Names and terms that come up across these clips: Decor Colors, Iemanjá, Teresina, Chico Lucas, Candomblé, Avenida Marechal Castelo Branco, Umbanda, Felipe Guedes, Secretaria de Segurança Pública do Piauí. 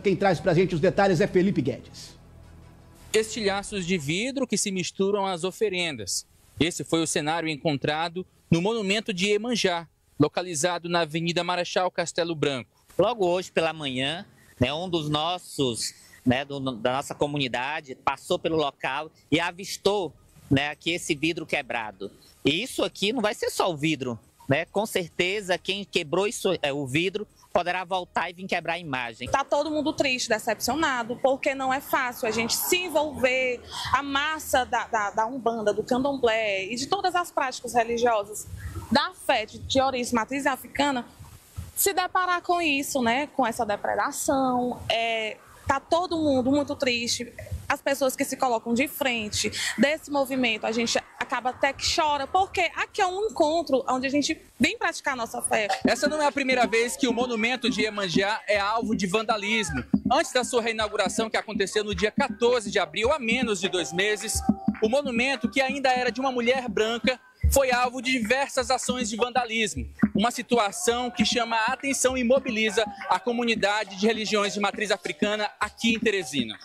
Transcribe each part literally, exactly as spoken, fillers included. Quem traz pra gente os detalhes é Felipe Guedes. Estilhaços de vidro que se misturam às oferendas. Esse foi o cenário encontrado no monumento de Iemanjá, localizado na Avenida Marechal Castelo Branco. Logo hoje pela manhã, né, um dos nossos, né, do, da nossa comunidade, passou pelo local e avistou, né, aqui esse vidro quebrado. E isso aqui não vai ser só o vidro, né? Com certeza quem quebrou isso, é, o vidro poderá voltar e vir quebrar a imagem. Está todo mundo triste, decepcionado, porque não é fácil a gente se envolver. A massa da, da, da Umbanda, do Candomblé e de todas as práticas religiosas da fé de, de origem matriz africana se deparar com isso, né? Com essa depredação, é, tá todo mundo muito triste. As pessoas que se colocam de frente desse movimento, a gente acaba até que chora, porque aqui é um encontro onde a gente vem praticar a nossa fé. Essa não é a primeira vez que o monumento de Iemanjá é alvo de vandalismo. Antes da sua reinauguração, que aconteceu no dia quatorze de abril, há menos de dois meses, o monumento, que ainda era de uma mulher branca, foi alvo de diversas ações de vandalismo. Uma situação que chama a atenção e mobiliza a comunidade de religiões de matriz africana aqui em Teresina.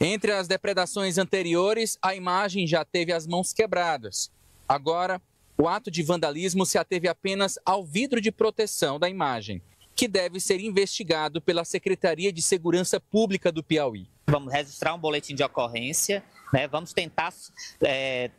Entre as depredações anteriores, a imagem já teve as mãos quebradas. Agora, o ato de vandalismo se ateve apenas ao vidro de proteção da imagem, que deve ser investigado pela Secretaria de Segurança Pública do Piauí. Vamos registrar um boletim de ocorrência, né? Vamos tentar é,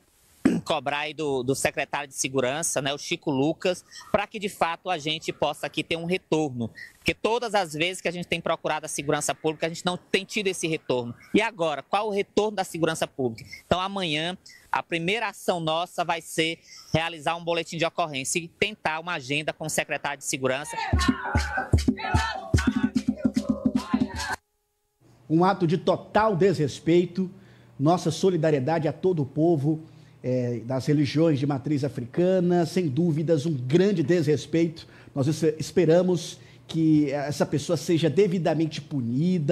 cobrar aí do, do secretário de Segurança, né, o Chico Lucas, para que de fato a gente possa aqui ter um retorno. Porque todas as vezes que a gente tem procurado a segurança pública, a gente não tem tido esse retorno. E agora, qual o retorno da segurança pública? Então amanhã, a primeira ação nossa vai ser realizar um boletim de ocorrência e tentar uma agenda com o secretário de Segurança. Um ato de total desrespeito, nossa solidariedade a todo o povo é, das religiões de matriz africana, sem dúvidas um grande desrespeito. Nós esperamos que essa pessoa seja devidamente punida.